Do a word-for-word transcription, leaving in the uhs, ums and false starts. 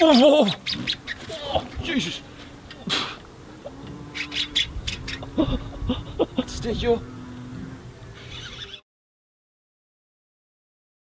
Oh, oh. Oh, jezus. Wat is dit, joh?